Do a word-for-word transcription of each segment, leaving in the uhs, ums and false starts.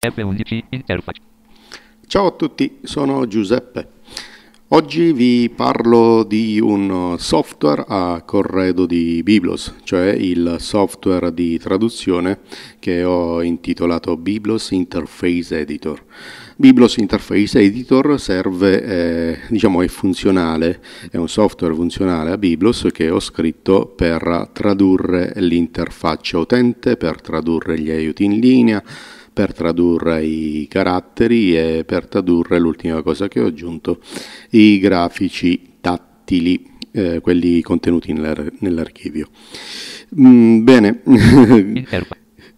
effe undici Interface. Ciao a tutti, sono Giuseppe. Oggi vi parlo di un software a corredo di Biblos, cioè il software di traduzione che ho intitolato Biblos Interface Editor. Biblos Interface Editor serve, eh, diciamo, è funzionale, è un software funzionale a Biblos che ho scritto per tradurre l'interfaccia utente, per tradurre gli aiuti in linea, per tradurre i caratteri e per tradurre, l'ultima cosa che ho aggiunto, i grafici tattili, eh, quelli contenuti nell'archivio. Mm, bene,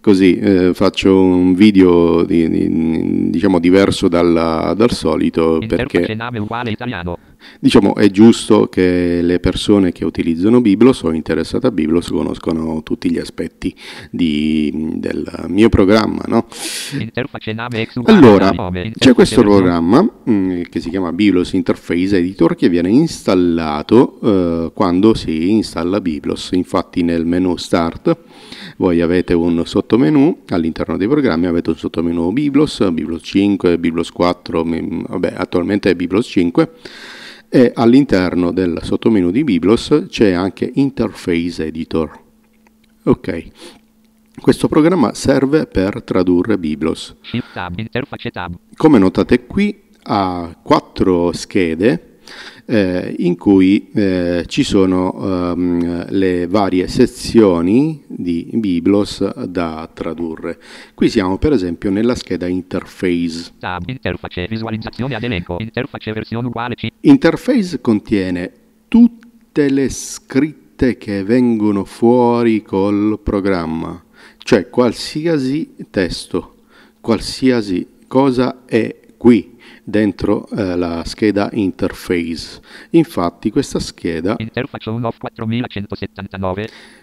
così eh, faccio un video di, di, diciamo diverso dalla, dal solito, perché diciamo è giusto che le persone che utilizzano Biblos o interessate a Biblos conoscono tutti gli aspetti di, del mio programma, no? Allora, c'è questo programma mh, che si chiama Biblos Interface Editor, che viene installato eh, quando si installa Biblos. Infatti nel menu Start voi avete un sottomenu, all'interno dei programmi avete un sottomenu Biblos, Biblos cinque, Biblos quattro, vabbè, attualmente è Biblos cinque. E all'interno del sottomenu di Biblos c'è anche Interface Editor. Ok, questo programma serve per tradurre Biblos. Come notate qui ha quattro schede Eh, in cui eh, ci sono ehm, le varie sezioni di Biblos da tradurre. Qui siamo per esempio nella scheda Interface. Tab, interface, visualizzazione ad elenco, interface versione uguale C. Interface contiene tutte le scritte che vengono fuori col programma, cioè qualsiasi testo, qualsiasi cosa è qui dentro eh, la scheda Interface. Infatti questa scheda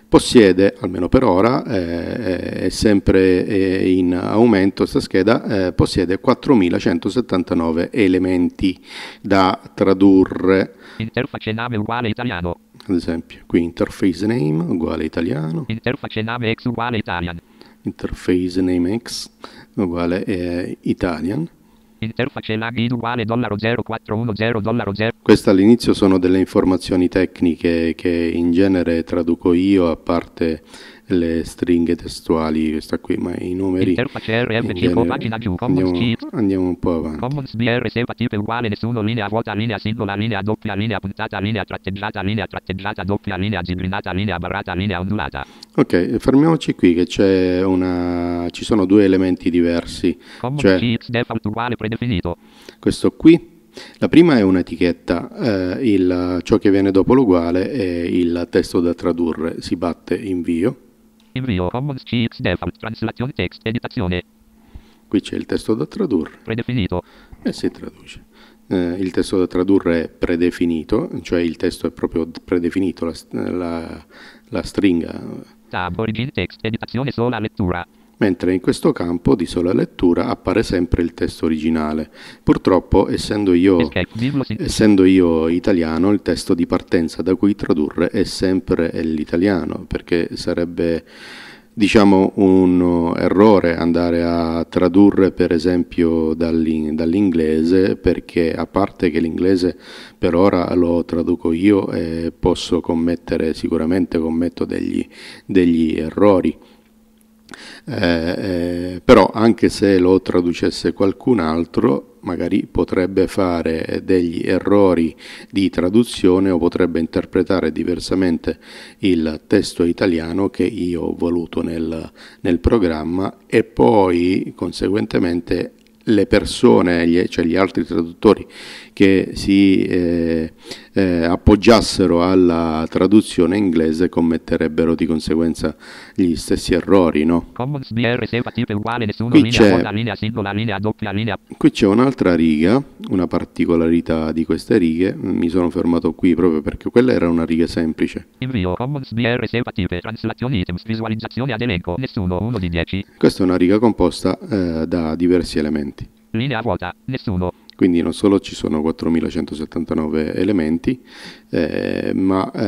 possiede, almeno per ora, eh, è sempre eh, in aumento questa scheda, eh, possiede quattromilacentosettantanove elementi da tradurre. Interface name uguale italiano. Ad esempio, qui Interface name uguale italiano. Interface name X uguale Italian. Interface name X uguale eh, Italian. Interface login uguale dollaro zero quattrocentodollaro zero. Queste all'inizio sono delle informazioni tecniche che in genere traduco io, a parte le stringhe testuali, questa qui, ma i numeri. Interface erre effe cinque, pagina giù, Commons andiamo, andiamo un po' avanti. Commons bi erre seva tipo uguale nessuno, linea vuota, linea singola, linea doppia, linea puntata, linea tratteggiata, linea tratteggiata doppia, linea zigrinata, linea barrata, linea ondulata. Ok, fermiamoci qui che c'è una ci sono due elementi diversi. Commons cioè, X default uguale predefinito. Questo qui. La prima è un'etichetta, eh, il, ciò che viene dopo l'uguale è il testo da tradurre, si batte invio. Invio, Commons ci ics default, translation text, editazione. Qui c'è il testo da tradurre. Predefinito. E si traduce. Eh, il testo da tradurre è predefinito, cioè il testo è proprio predefinito, la, la, la stringa. Tab, origin text, editazione sola lettura. Mentre in questo campo di sola lettura appare sempre il testo originale. Purtroppo, essendo io, essendo io italiano, il testo di partenza da cui tradurre è sempre l'italiano, perché sarebbe, diciamo, un errore andare a tradurre per esempio dall'inglese, perché a parte che l'inglese per ora lo traduco io e posso commettere, sicuramente commetto degli, degli errori. Eh, eh, però anche se lo traducesse qualcun altro, magari potrebbe fare degli errori di traduzione o potrebbe interpretare diversamente il testo italiano che io ho voluto nel, nel programma, e poi conseguentemente le persone, gli, cioè gli altri traduttori che si eh, eh, appoggiassero alla traduzione inglese commetterebbero di conseguenza gli stessi errori, no? Qui c'è, qui c'è un'altra riga, una particolarità di queste righe, mi sono fermato qui proprio perché quella era una riga semplice. Questa è una riga composta eh, da diversi elementi. Linea vuota, nessuno. Quindi non solo ci sono quattromilacentosettantanove elementi, eh, ma eh,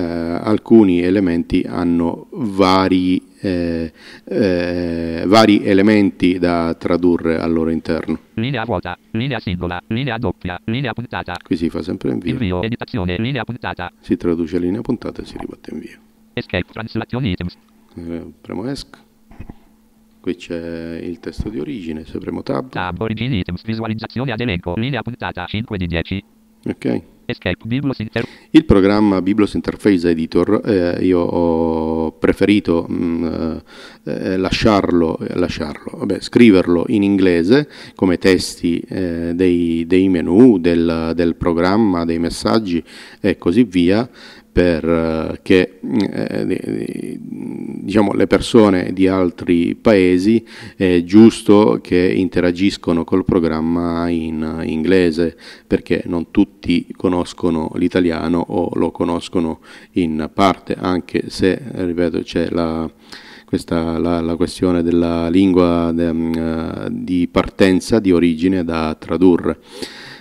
alcuni elementi hanno vari eh, eh, vari elementi da tradurre al loro interno. Linea vuota, linea singola, linea doppia, linea puntata. Qui si fa sempre invio. Invio, editazione, linea puntata. Si traduce a linea puntata e si ribatte invio. Escape, translation items. Eh, premo esc. Qui c'è il testo di origine, se premo tab. Tab, origine items, visualizzazione ad elenco, linea puntata, cinque di dieci. Ok. Escape, Biblos Inter- il programma Biblos Interface Editor, eh, io ho preferito mh, eh, lasciarlo, eh, lasciarlo vabbè, scriverlo in inglese come testi eh, dei, dei menu, del, del programma, dei messaggi e così via, perché eh, diciamo, le persone di altri paesi è giusto che interagiscono col programma in inglese, perché non tutti conoscono l'italiano o lo conoscono in parte, anche se, ripeto, c'è la... Questa è la, la questione della lingua de, uh, di partenza, di origine da tradurre.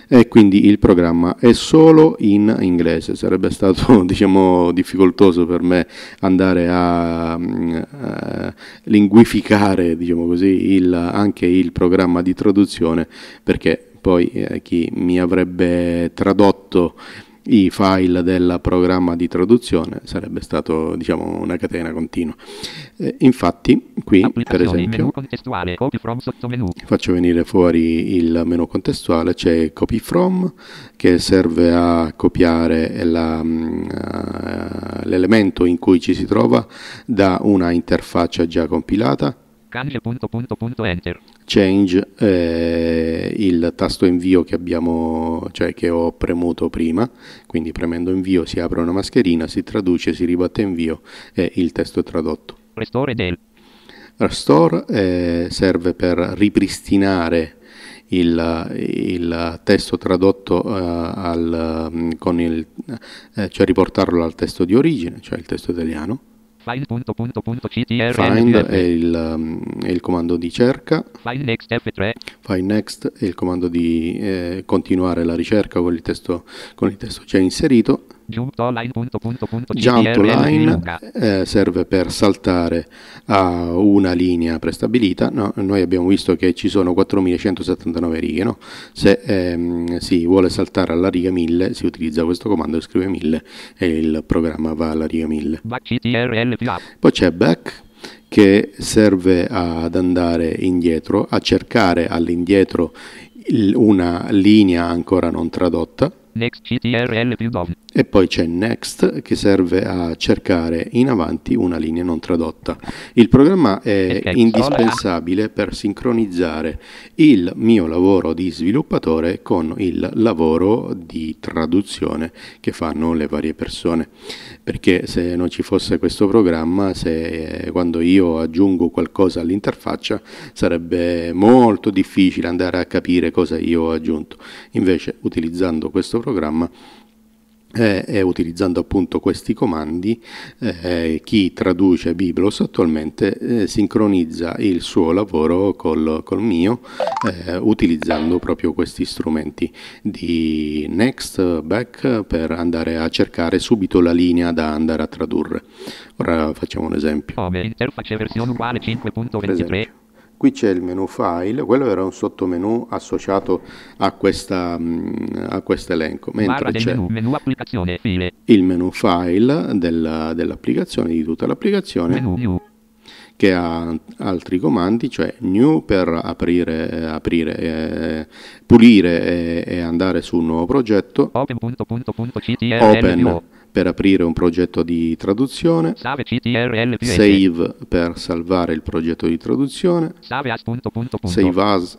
E quindi il programma è solo in inglese. Sarebbe stato, diciamo, difficoltoso per me andare a, a linguificare, diciamo così, il, anche il programma di traduzione, perché poi eh, chi mi avrebbe tradotto i file del programma di traduzione sarebbe stato, diciamo, una catena continua. Eh, infatti qui per esempio faccio venire fuori il menu contestuale, c'è copy from che serve a copiare l'elemento in cui ci si trova da una interfaccia già compilata. Change eh, il tasto invio che abbiamo, cioè che ho premuto prima, quindi premendo invio si apre una mascherina, si traduce, si ribatte invio e il testo è tradotto. Restore del Restore eh, serve per ripristinare il, il testo tradotto eh, al, con il, eh, cioè riportarlo al testo di origine, cioè il testo italiano. Find, punto, punto, punto, ctrl, find è, il, um, è il comando di cerca. Find next, F tre. Find next è il comando di eh, continuare la ricerca con il testo, con il testo già inserito. Jump to line, punto, punto, punto, Jump to line eh, serve per saltare a una linea prestabilita. No, noi abbiamo visto che ci sono quattromilacentosettantanove righe, no? Se ehm, si vuole saltare alla riga mille si utilizza questo comando e scrive mille e il programma va alla riga mille. Poi c'è back che serve ad andare indietro, a cercare all'indietro una linea ancora non tradotta. Next, ctrl, più down. E poi c'è next che serve a cercare in avanti una linea non tradotta. Il programma è Escape. Indispensabile per sincronizzare il mio lavoro di sviluppatore con il lavoro di traduzione che fanno le varie persone, perché se non ci fosse questo programma, se quando io aggiungo qualcosa all'interfaccia sarebbe molto difficile andare a capire cosa io ho aggiunto. Invece utilizzando questo programma e eh, eh, utilizzando appunto questi comandi eh, chi traduce Biblos attualmente eh, sincronizza il suo lavoro col, col mio eh, utilizzando proprio questi strumenti di next, back per andare a cercare subito la linea da andare a tradurre. Ora facciamo un esempio. Per esempio, qui c'è il menu file, quello era un sottomenu associato a questa a questo elenco, mentre c'è il menu file della, dell'applicazione, di tutta l'applicazione, che ha altri comandi, cioè new per aprire, eh, aprire eh, pulire e, e andare su un nuovo progetto, open, punto, punto, punto, ctrl, open per aprire un progetto di traduzione, save, ctrl, save per salvare il progetto di traduzione, save as, punto, punto, punto. Save as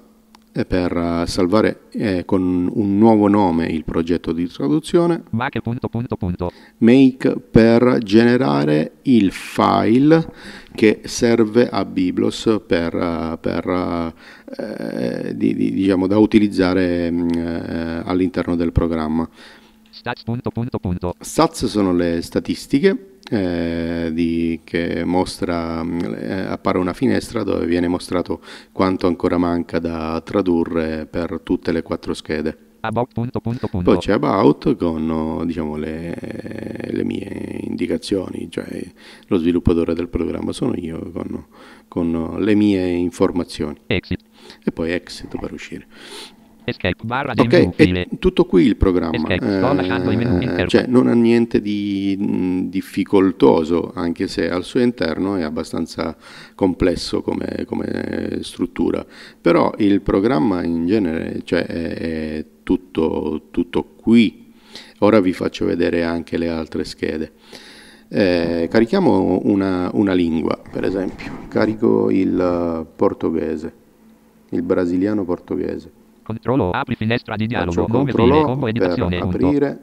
per salvare eh, con un nuovo nome il progetto di traduzione, make, punto, punto, punto. Make per generare il file che serve a Biblos per, per eh, di, di, diciamo, da utilizzare eh, all'interno del programma. Stats, punto, punto, punto. Stats sono le statistiche. Eh, di, che mostra, eh, appare una finestra dove viene mostrato quanto ancora manca da tradurre per tutte le quattro schede. About, punto, punto, punto. Poi c'è about con, diciamo, le, le mie indicazioni, cioè lo sviluppatore del programma sono io con, con le mie informazioni. Exit. E poi exit per uscire. Escape, barra di ok, è tutto qui il programma. Escape, sto lasciando il menu, cioè non ha niente di mh, difficoltoso, anche se al suo interno è abbastanza complesso come, come struttura. Però il programma in genere, cioè, è, è tutto, tutto qui. Ora vi faccio vedere anche le altre schede. Eh, carichiamo una, una lingua, per esempio. Carico il portoghese, il brasiliano portoghese. Controllo, apri finestra di dialogo, nome file, combo editazione, aprire,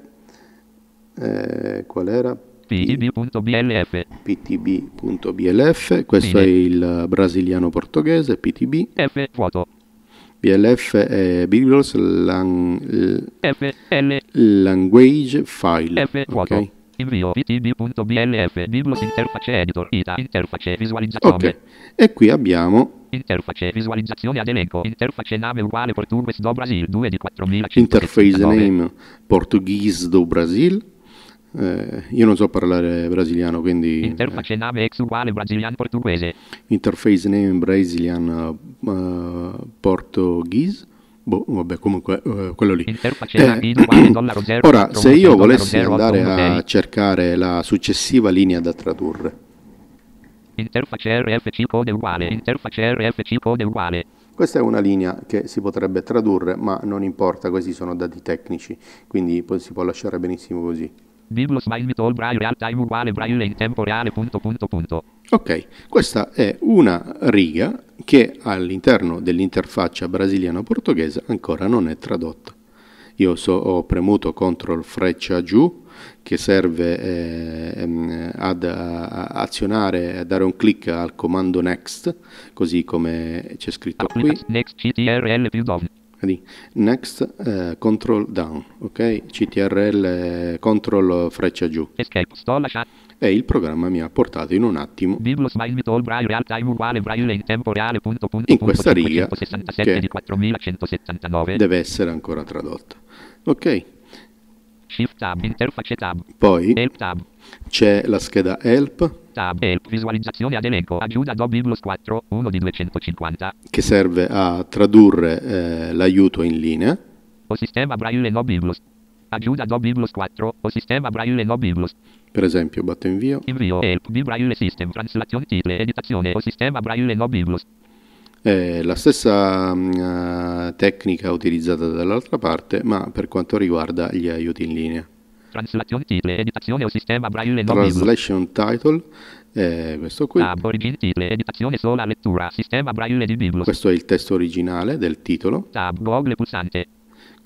eh, qual era? P T B punto B L F. P T B punto B L F, questo fine. È il brasiliano portoghese, P T B. F, vuoto. B L F è Biblos lang, Language File. F, vuoto. Okay. Invio P T B punto B L F, Biblos Interface Editor, I T A, interface, visualizzazione. Ok, e qui abbiamo... Interface, visualizzazione ad elenco, interface name uguale Portugues do Brasil, due di quattromilacinquecento. Interface name Portuguese do Brasil, eh, io non so parlare brasiliano, quindi... Interface eh. name ex uguale brasilian portuguese. Interface name brasilian uh, portuguese, boh, vabbè, comunque uh, quello lì. Interface eh. name uguale dollaro zero. Ora, se io volessi andare a cercare la successiva linea da tradurre, interface R F C code uguale, interface R F C code uguale. Questa è una linea che si potrebbe tradurre, ma non importa, questi sono dati tecnici, quindi si può lasciare benissimo così. Biblos Mylmitol Braille Real Time uguale Braille in tempo reale punto punto punto. Ok, questa è una riga che all'interno dell'interfaccia brasiliano-portoghese ancora non è tradotta. Io so, ho premuto control freccia giù, che serve eh, ad a, azionare, a dare un clic al comando next, così come c'è scritto qui. Next C T R L più down. Next eh, control down, ok? C T R L eh, control freccia giù. Escape, sto lasciando. E il programma mi ha portato in un attimo in questa riga che deve essere ancora tradotta. Ok. Shift tab, interface tab. Poi c'è la scheda help. Tab, help, visualizzazione ad elenco, aiuta do Biblos quattro, uno di duecentocinquanta. Che serve a tradurre eh, l'aiuto in linea. O sistema Braille no Biblos. Aiuta do Biblos quattro, o sistema Braille no Biblos. Per esempio batto invio. Invio, help, B Braille system, translazione titoli, editazione, o sistema Braille no Biblos. È la stessa uh, tecnica utilizzata dall'altra parte, ma per quanto riguarda gli aiuti in linea. Translation title, editazione o sistema Braille no Biblos. Translation title, eh, questo qui. Tab, origin title, editazione sola lettura, sistema Braille di Biblos. Questo è il testo originale del titolo. Tab, Google pulsante.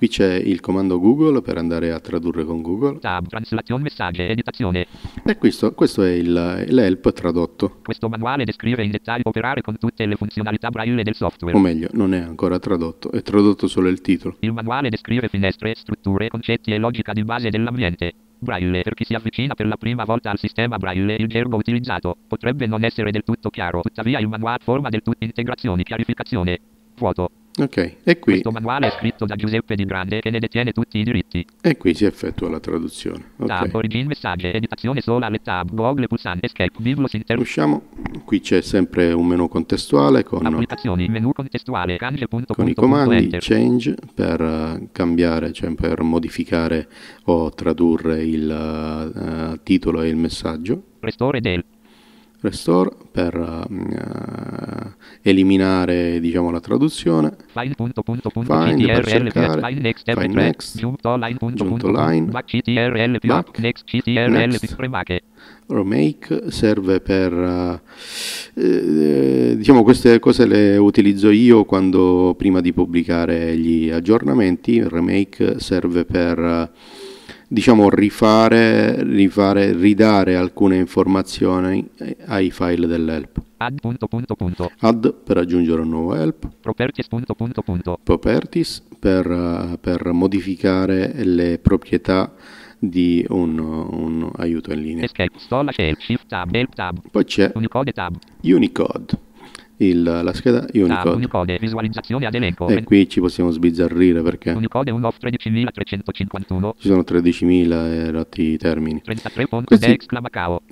Qui c'è il comando Google per andare a tradurre con Google. Tab, translazione messaggi, editazione. E questo, questo è il, l'help tradotto. Questo manuale descrive in dettaglio operare con tutte le funzionalità Braille del software. O meglio, non è ancora tradotto, è tradotto solo il titolo. Il manuale descrive finestre, strutture, concetti e logica di base dell'ambiente Braille. Per chi si avvicina per la prima volta al sistema Braille, il gergo utilizzato potrebbe non essere del tutto chiaro. Tuttavia il manuale forma del tutto integrazioni, chiarificazione, vuoto. Ok, e qui questo manuale è scritto da Giuseppe Di Grande, che ne detiene tutti i diritti. E qui si effettua la traduzione. Okay. Tab, origin, messaggi, editazione sola, le tab, Google, pulsante, escape, Biblos Interface. Usciamo, qui c'è sempre un menu contestuale con applicazioni, menu contestuale, change, punto, con punto, i comandi punto, change per cambiare, cioè per modificare o tradurre il uh, titolo e il messaggio. Restore del. Restore per uh, eliminare, diciamo, la traduzione. Find punto punto punto find per cercare. Find next, find next. Giunto online punto punto online. Back C T R L più back. Next C T R L più remake. Remake serve per uh, eh, diciamo, queste cose le utilizzo io quando prima di pubblicare gli aggiornamenti. Il remake serve per uh, diciamo rifare, rifare, ridare alcune informazioni ai file dell'help. Add punto punto punto. Add per aggiungere un nuovo help. Properties punto punto punto. Properties per, per modificare le proprietà di un, un aiuto in linea. Escape, sto lasciando, shift tab, help tab. Poi c'è Unicode tab. Unicode. il, la scheda Unicode. Ah, Unicode, visualizzazione ad elenco. E qui ci possiamo sbizzarrire perché Unicode uno off tredicimilatrecentocinquantuno. Ci sono tredicimila rotti termini. Questi,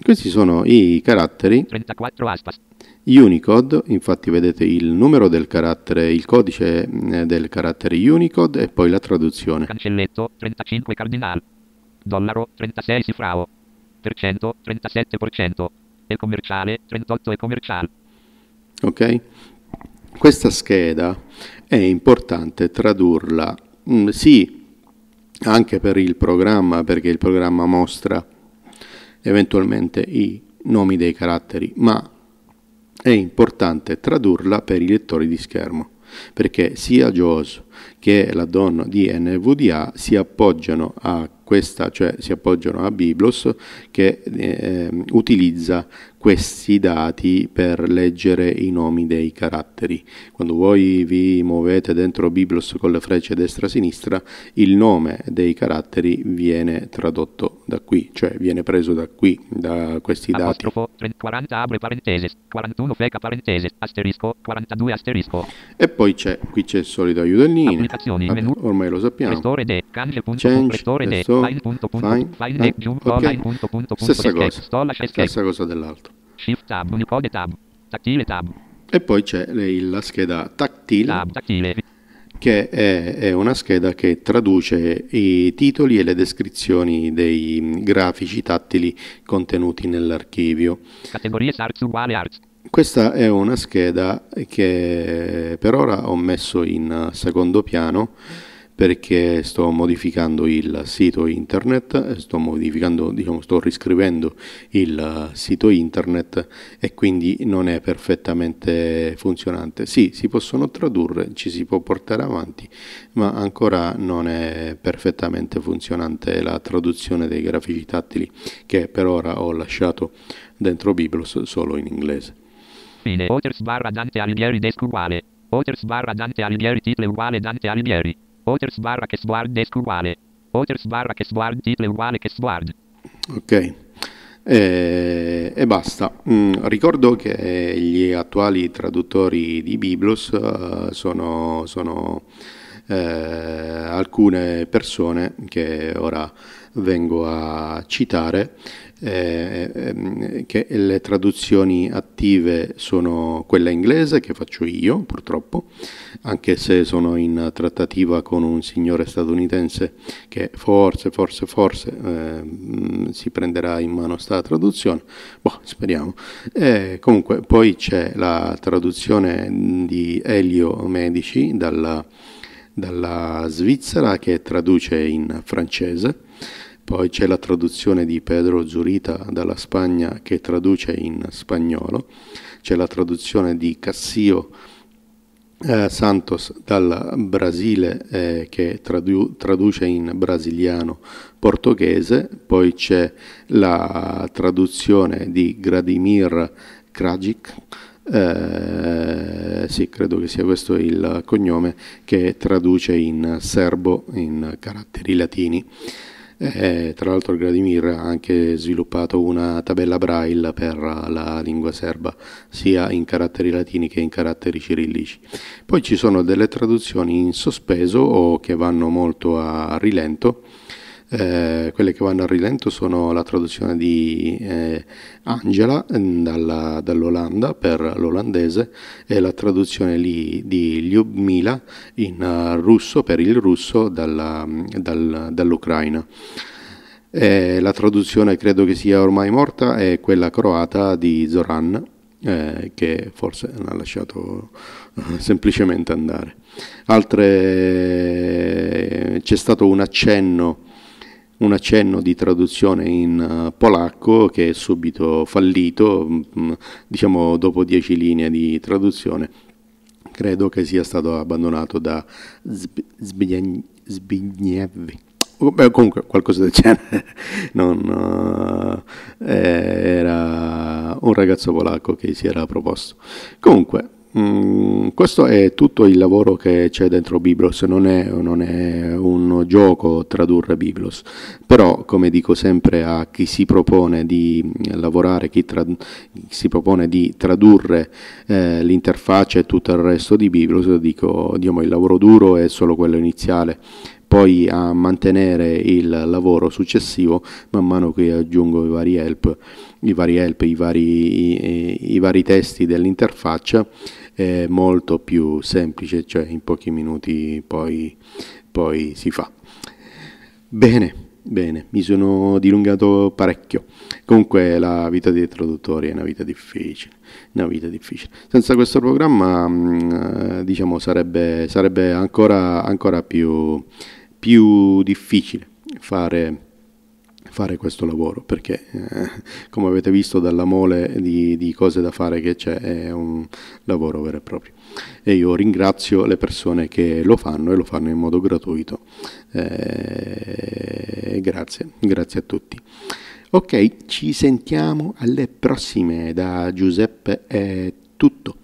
questi sono i caratteri trentaquattro aspas. Unicode, infatti vedete il numero del carattere, il codice del carattere Unicode e poi la traduzione. Cancelletto trentacinque cardinal, dollaro trentasei cifrao, percento trentasette percento, e commerciale trentotto e commerciale. Ok? Questa scheda è importante tradurla, mm, sì, anche per il programma, perché il programma mostra eventualmente i nomi dei caratteri, ma è importante tradurla per i lettori di schermo, perché sia JAWS che l'addon di N V D A si appoggiano a questa, cioè si appoggiano a Biblos che eh, utilizza questi dati per leggere i nomi dei caratteri. Quando voi vi muovete dentro Biblos con le frecce destra-sinistra, il nome dei caratteri viene tradotto da qui, cioè viene preso da qui, da questi dati. quaranta apre parentesi, quarantuno feca parentesi, asterisco, quarantadue asterisco. E poi c'è, qui c'è il solito aiuto in linea. Vabbè, ormai lo sappiamo. Change, Fine, punto, punto, fine, fine, fine, fine, okay. punto, punto, punto, stessa cosa, stessa cosa dell'altro. Shift tab, Unicode tab, tattile tab. E poi c'è la scheda tactile, tab, tactile. Che è, è una scheda che traduce i titoli e le descrizioni dei grafici tattili contenuti nell'archivio. Categorie Arts uguale Arts. Questa è una scheda che per ora ho messo in secondo piano, perché sto modificando il sito internet, sto modificando, diciamo, sto riscrivendo il sito internet e quindi non è perfettamente funzionante. Sì, si possono tradurre, ci si può portare avanti, ma ancora non è perfettamente funzionante la traduzione dei grafici tattili, che per ora ho lasciato dentro Biblos solo in inglese. Fine, Authors barra Dante Alighieri desk uguale, Authors barra Dante Alighieri titolo uguale Dante Alighieri. Authors barra che sguard desk uguale. Authors barra che sguard titolo uguale che sguard. Ok. E, e basta. Mm, ricordo che gli attuali traduttori di Biblos uh, sono, sono eh, alcune persone che ora vengo a citare. Eh, che le traduzioni attive sono quella inglese che faccio io, purtroppo, anche se sono in trattativa con un signore statunitense che forse, forse, forse eh, si prenderà in mano sta traduzione, boh, speriamo. Eh, comunque poi c'è la traduzione di Elio Medici dalla, dalla Svizzera, che traduce in francese. Poi c'è la traduzione di Pedro Zurita dalla Spagna, che traduce in spagnolo. C'è la traduzione di Cassio eh, Santos dal Brasile, eh, che tradu traduce in brasiliano portoghese. Poi c'è la traduzione di Gradimir Kragic, eh, sì, credo che sia questo il cognome, che traduce in serbo in caratteri latini. Eh, tra l'altro Gradimir ha anche sviluppato una tabella braille per la lingua serba, sia in caratteri latini che in caratteri cirillici. Poi ci sono delle traduzioni in sospeso o che vanno molto a rilento. Eh, quelle che vanno a rilento sono la traduzione di eh, Angela dall'Olanda dall per l'olandese, e la traduzione lì di Ljubmila in uh, russo per il russo dall'Ucraina. Dal, dall la traduzione, credo che sia ormai morta, è quella croata di Zoran, eh, che forse l'ha lasciato semplicemente andare. Altre, c'è stato un accenno un accenno di traduzione in polacco che è subito fallito, diciamo dopo dieci linee di traduzione. Credo che sia stato abbandonato da Zbigniew. Comunque qualcosa del genere, non, eh, era un ragazzo polacco che si era proposto. Comunque Mm, questo è tutto il lavoro che c'è dentro Biblos, non è, non è un gioco tradurre Biblos, però come dico sempre a chi si propone di lavorare, chi, tra, chi si propone di tradurre eh, l'interfaccia e tutto il resto di Biblos, dico diamo il lavoro duro è solo quello iniziale, poi a mantenere il lavoro successivo man mano che aggiungo i vari help, i vari, help, i vari, i, i vari testi dell'interfaccia è molto più semplice, cioè in pochi minuti poi, poi si fa. Bene, bene, mi sono dilungato parecchio, comunque la vita dei traduttori è una vita difficile, una vita difficile. Senza questo programma diciamo sarebbe, sarebbe ancora, ancora più... più difficile fare, fare questo lavoro, perché eh, come avete visto dalla mole di, di cose da fare che c'è, è un lavoro vero e proprio, e io ringrazio le persone che lo fanno e lo fanno in modo gratuito. eh, grazie, grazie a tutti. Ok, ci sentiamo alle prossime. Da Giuseppe è tutto.